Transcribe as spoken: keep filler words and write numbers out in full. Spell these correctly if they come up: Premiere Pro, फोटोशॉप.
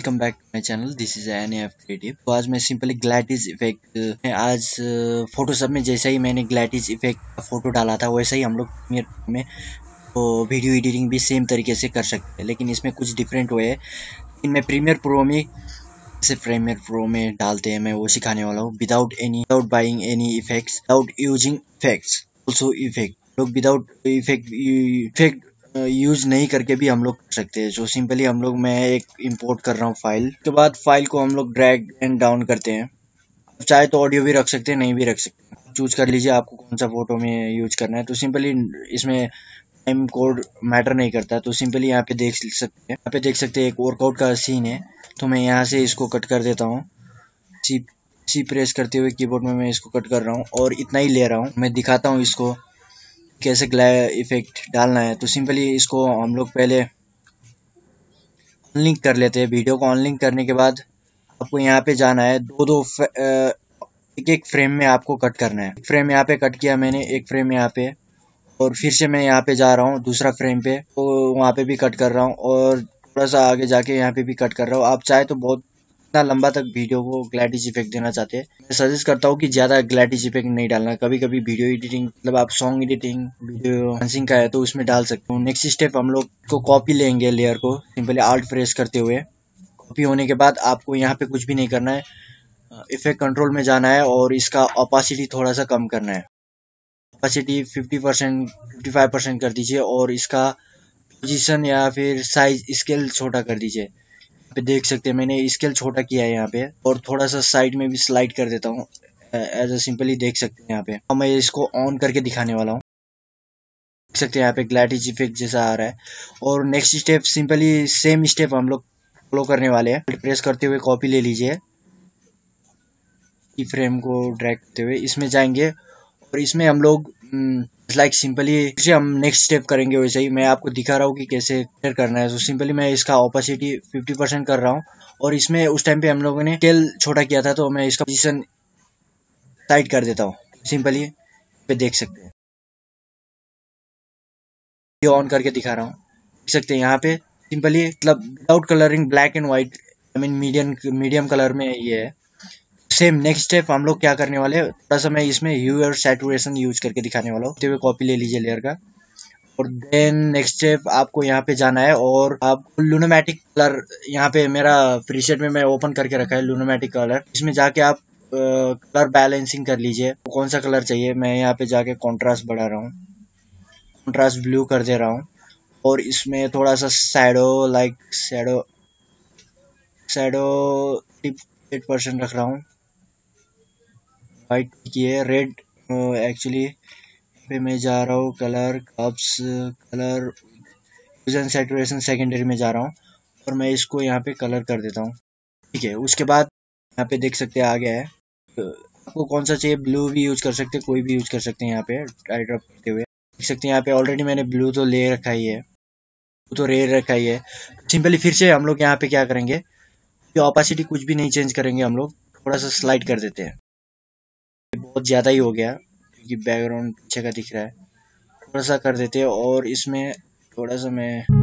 Welcome back to my channel. This is an F creative. तो आज मैं simply ग्लैटिस effect में आज फोटोशॉप में जैसा ही मैंने ग्लैटिस इफेक्ट का फोटो डाला था वैसा ही हम लोग प्रीमियर प्रो में तो वीडियो एडिटिंग भी सेम तरीके से कर सकते हैं, लेकिन इसमें कुछ डिफरेंट वे है। इनमें प्रीमियर प्रो में से प्रीमियर प्रो में डालते हैं, मैं वो सिखाने वाला हूँ। Without any without buying any effects, without using effects, also effect लोग विदाउट इफेक्ट इफेक्ट यूज नहीं करके भी हम लोग कर सकते हैं। जो सिंपली हम लोग मैं एक इंपोर्ट कर रहा हूँ फाइल, उसके बाद फाइल को हम लोग ड्रैग एंड डाउन करते हैं। चाहे तो ऑडियो भी रख सकते हैं, नहीं भी रख सकते, चूज कर लीजिए आपको कौन सा फोटो में यूज करना है। तो सिंपली इसमें टाइम कोड मैटर नहीं करता। तो सिंपली यहाँ पे देख सकते हैं यहाँ पे देख सकते हैं एक वर्कआउट का सीन है। तो मैं यहाँ से इसको कट कर देता हूँ, सी सी प्रेस करते हुए कीबोर्ड में मैं इसको कट कर रहा हूँ और इतना ही ले रहा हूँ। मैं दिखाता हूँ इसको कैसे ग्लैड इफेक्ट डालना है। तो सिंपली इसको हम लोग पहले अनलिंक कर लेते हैं। वीडियो को अनलिंक करने के बाद आपको यहाँ पे जाना है, दो दो एक एक फ्रेम में आपको कट करना है। फ्रेम यहाँ पे कट किया मैंने, एक फ्रेम यहाँ पे, और फिर से मैं यहाँ पे जा रहा हूँ दूसरा फ्रेम पे, तो वहाँ पे भी कट कर रहा हूँ और थोड़ा सा आगे जाके यहाँ पे भी कट कर रहा हूँ। आप चाहे तो बहुत इतना लंबा तक वीडियो को ग्लैटिस इफेक्ट देना चाहते हैं। मैं सजेस्ट करता हूँ कि ज़्यादा ग्लैटिस इफेक्ट नहीं डालना। कभी कभी वीडियो एडिटिंग मतलब आप सॉन्ग एडिटिंग, वीडियो डांसिंग का है तो उसमें डाल सकते हो। नेक्स्ट स्टेप हम लोग को कॉपी लेंगे लेयर को, सिंपली आल्ट प्रेस करते हुए। कॉपी होने के बाद आपको यहाँ पे कुछ भी नहीं करना है, इफेक्ट कंट्रोल में जाना है और इसका ऑपासिटी थोड़ा सा कम करना है। Opacity fifty percent fifty five percent कर दीजिए और इसका पोजिशन या फिर साइज स्केल छोटा कर दीजिए। पे देख सकते हैं मैंने स्केल छोटा किया है यहाँ पे और थोड़ा सा साइड में भी स्लाइड कर देता हूँ एज अ सिंपली देख सकते हैं यहाँ पे। अब मैं इसको ऑन करके दिखाने वाला हूँ। देख सकते हैं यहाँ पे ग्लैटिस इफेक्ट जैसा आ रहा है। और next step simply same step हम लोग फॉलो करने वाले हैं। प्रेस करते हुए कॉपी ले लीजिए, की फ्रेम को ड्रैग करते हुए इसमें जाएंगे और इसमें हम लोग लाइक सिंपली जैसे हम नेक्स्ट स्टेप करेंगे वैसे ही मैं आपको दिखा रहा हूँ कि कैसे क्लियर करना है। तो सिंपली मैं इसका ऑपासिटी फिफ्टी परसेंट कर रहा हूँ और इसमें उस टाइम पे हम लोगों ने स्केल छोटा किया था तो मैं इसका पोजीशन टाइट कर देता हूँ। सिंपली पे देख सकते हैं, ये ऑन करके दिखा रहा हूँ। देख सकते हैं यहाँ पे सिंपली मतलब without colouring black and white, I mean medium medium colour में ये है। सेम नेक्स्ट स्टेप हम लोग क्या करने वाले हैं, थोड़ा सा मैं इसमें ह्यू और सैचुरेशन यूज करके दिखाने वाला हूँ। तो कॉपी ले लीजिए लेयर का और देन नेक्स्ट स्टेप आपको यहाँ पे जाना है और आपको लूनोमैटिक कलर, यहाँ पे मेरा प्रीसेट में मैं ओपन करके रखा है लूनोमैटिक कलर। इसमें जाके आप कलर बैलेंसिंग कर लीजिए, कौन सा कलर चाहिए। मैं यहाँ पे जाके कॉन्ट्रास्ट बढ़ा रहा हूँ, कॉन्ट्रास्ट ब्लू कर दे रहा हूँ और इसमें थोड़ा सा shadow like shadow shadow eight percent रख रहा हूँ। वाइट किए, रेड एक्चुअली पे मैं जा रहा हूँ colour cups colour fusion saturation secondary में जा रहा हूँ और मैं इसको यहाँ पे कलर कर देता हूँ। ठीक है, उसके बाद यहाँ पे देख सकते हैं आ गया है। आपको कौन सा चाहिए, ब्लू भी यूज कर सकते हैं, कोई भी यूज कर सकते हैं। यहाँ पे ड्राई ड्रॉप करते हुए देख सकते हैं यहाँ पे ऑलरेडी मैंने ब्लू तो ले रखा ही है, ब्लू तो रेड रखा ही है। सिंपली फिर से हम लोग यहाँ पे क्या करेंगे, ऑपासिटी कुछ भी नहीं चेंज करेंगे, हम लोग थोड़ा सा स्लाइड कर देते हैं। बहुत ज़्यादा ही हो गया क्योंकि बैकग्राउंड पीछे का दिख रहा है, थोड़ा सा कर देते हैं और इसमें थोड़ा सा मैं